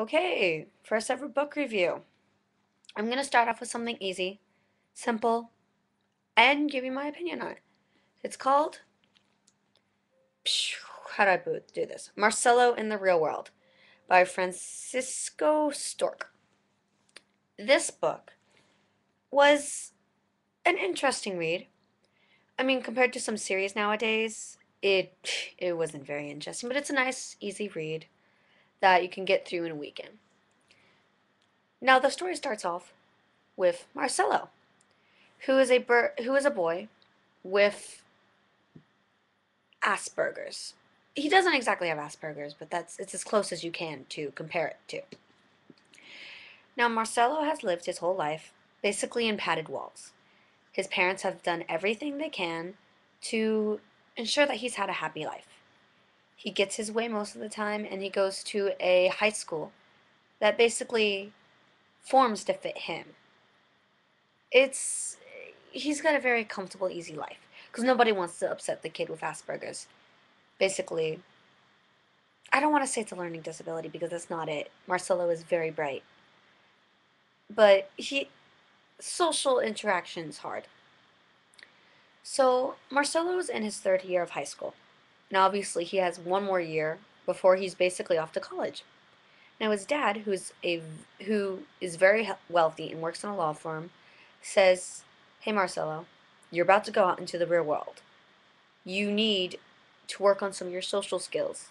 Okay, first ever book review. I'm going to start off with something easy, simple, and give you my opinion on it. It's called, how do I do this? Marcelo in the Real World by Francisco Stork. This book was an interesting read. I mean, compared to some series nowadays, it wasn't very interesting, but it's a nice, easy read that you can get through in a weekend. Now, the story starts off with Marcelo, who is a boy with Asperger's. He doesn't exactly have Asperger's, but it's as close as you can to compare it to. Now, Marcelo has lived his whole life basically in padded walls. His parents have done everything they can to ensure that he's had a happy life. He gets his way most of the time, and he goes to a high school that basically forms to fit him. He's got a very comfortable, easy life, because nobody wants to upset the kid with Asperger's. Basically, I don't want to say it's a learning disability, because that's not it. Marcelo is very bright, but social interaction's hard. So Marcelo is in his third year of high school. Now, obviously, he has one more year before he's basically off to college. Now, his dad, who is very wealthy and works in a law firm, says, "Hey, Marcelo, you're about to go out into the real world. You need to work on some of your social skills,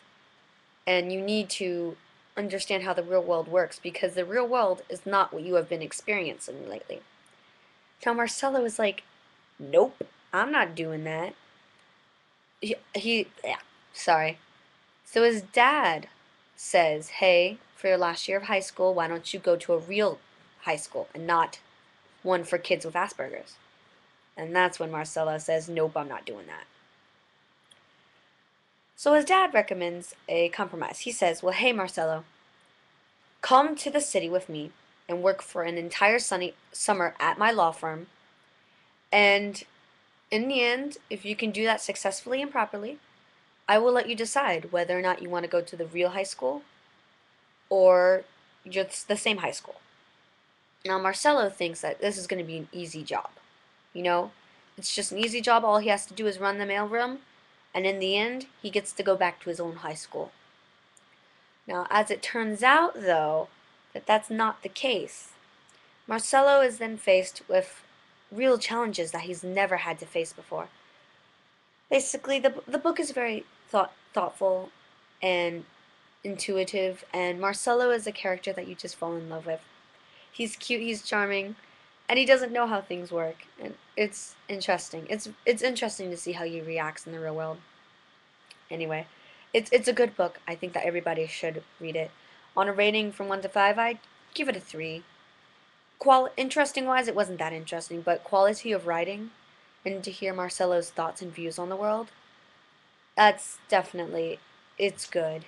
and you need to understand how the real world works, because the real world is not what you have been experiencing lately." Now, Marcelo is like, "Nope, I'm not doing that." So his dad says, "Hey, for your last year of high school, why don't you go to a real high school and not one for kids with Asperger's?" And that's when Marcelo says, "Nope, I'm not doing that." So his dad recommends a compromise. He says, "Well, hey, Marcelo, come to the city with me and work for an entire summer at my law firm, and in the end, if you can do that successfully and properly, I will let you decide whether or not you want to go to the real high school or just the same high school." Now, Marcelo thinks that this is going to be an easy job. You know, it's just an easy job. All he has to do is run the mailroom, and in the end, he gets to go back to his own high school. Now, as it turns out, though, that's not the case. Marcelo is then faced with real challenges that he's never had to face before. Basically, the book is very thoughtful and intuitive, and Marcelo is a character that you just fall in love with. He's cute, he's charming, and he doesn't know how things work, and it's interesting. It's interesting to see how he reacts in the real world. Anyway, it's a good book. I think that everybody should read it. On a rating from 1 to 5, I'd give it a 3. Interesting-wise, it wasn't that interesting, but quality of writing and to hear Marcelo's thoughts and views on the world, it's good.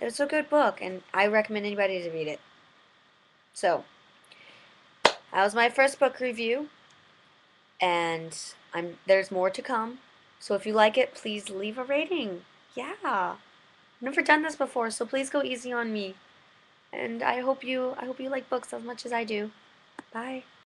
It's a good book, and I recommend anybody to read it. So, that was my first book review, and there's more to come. So if you like it, please leave a rating. Yeah, I've never done this before, so please go easy on me. And I hope you like books as much as I do. Bye.